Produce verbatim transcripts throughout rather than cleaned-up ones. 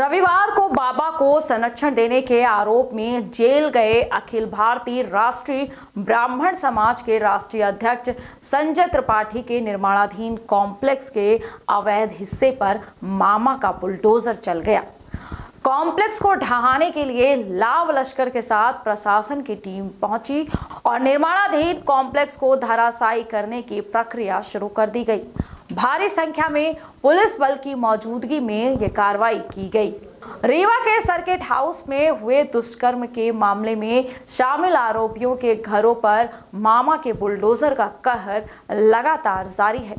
रविवार को बाबा को संरक्षण देने के आरोप में जेल गए अखिल भारतीय राष्ट्रीय ब्राह्मण समाज के राष्ट्रीय अध्यक्ष संजय त्रिपाठी के निर्माणाधीन कॉम्प्लेक्स के अवैध हिस्से पर मामा का बुलडोजर चल गया। कॉम्प्लेक्स को ढहाने के लिए लाव लश्कर के साथ प्रशासन की टीम पहुंची और निर्माणाधीन कॉम्प्लेक्स को धराशायी करने की प्रक्रिया शुरू कर दी गई। भारी संख्या में पुलिस बल की मौजूदगी में ये कार्रवाई की गई। रीवा के सर्किट हाउस में हुए दुष्कर्म के मामले में शामिल आरोपियों के घरों पर मामा के बुलडोजर का कहर लगातार जारी है।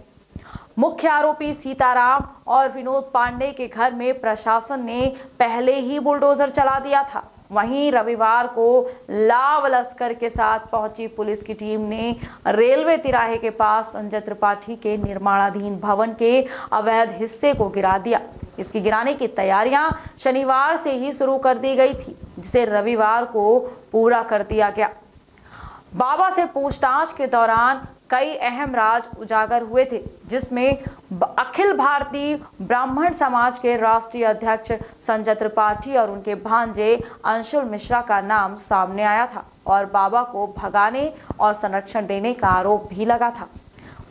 मुख्य आरोपी सीताराम और विनोद पांडे के घर में प्रशासन ने पहले ही बुलडोजर चला दिया था। वहीं रविवार को लाव लश्कर के साथ पहुंची पुलिस की टीम ने रेलवे तिराहे के पास संजय त्रिपाठी के निर्माणाधीन भवन के अवैध हिस्से को गिरा दिया। इसकी गिराने की तैयारियां शनिवार से ही शुरू कर दी गई थी, जिसे रविवार को पूरा कर दिया गया। बाबा से पूछताछ के दौरान कई अहम राज उजागर हुए थे, जिसमें अखिल भारतीय ब्राह्मण समाज के राष्ट्रीय अध्यक्ष संजय त्रिपाठी और उनके भांजे अंशुल मिश्रा का नाम सामने आया था और बाबा को भगाने और संरक्षण देने का आरोप भी लगा था।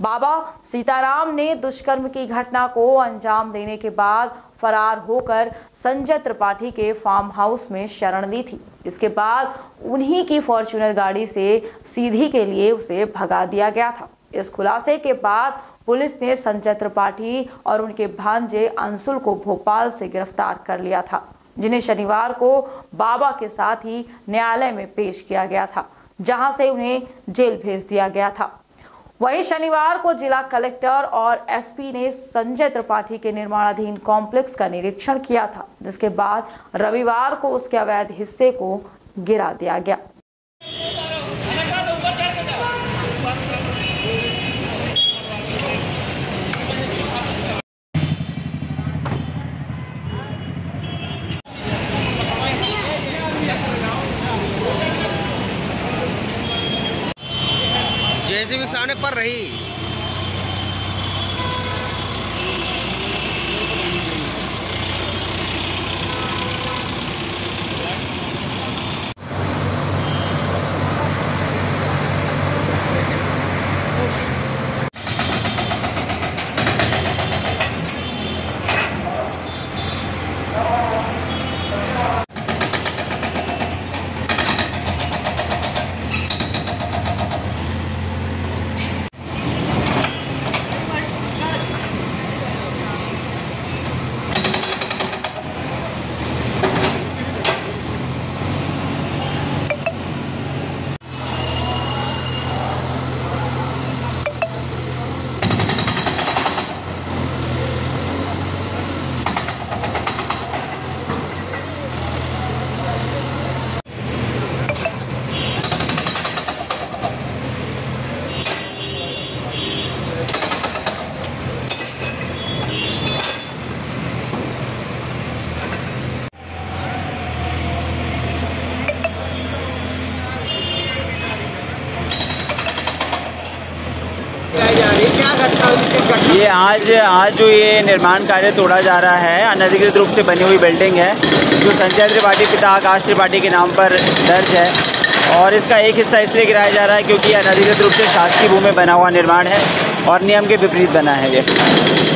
बाबा सीताराम ने दुष्कर्म की घटना को अंजाम देने के बाद फरार होकर संजय त्रिपाठी के फार्म हाउस में शरण ली थी। इसके बाद उन्हीं की फॉर्च्यूनर गाड़ी से सीधी के लिए उसे भगा दिया गया था। इस खुलासे के बाद पुलिस ने संजय त्रिपाठी और उनके भांजे अंशुल को भोपाल से गिरफ्तार कर लिया था, जिन्हें शनिवार को बाबा के साथ ही न्यायालय में पेश किया गया था, जहां से उन्हें जेल भेज दिया गया था। वहीं शनिवार को जिला कलेक्टर और एसपी ने संजय त्रिपाठी के निर्माणाधीन कॉम्प्लेक्स का निरीक्षण किया था, जिसके बाद रविवार को उसके अवैध हिस्से को गिरा दिया गया। जैसे भी सामने पर रही ये आज आज जो ये निर्माण कार्य तोड़ा जा रहा है, अनधिकृत रूप से बनी हुई बिल्डिंग है जो संजय त्रिपाठी पिता आकाश त्रिपाठी के नाम पर दर्ज है। और इसका एक हिस्सा इसलिए गिराया जा रहा है क्योंकि अनधिकृत रूप से शासकीय भूमि में बना हुआ निर्माण है और नियम के विपरीत बना है ये।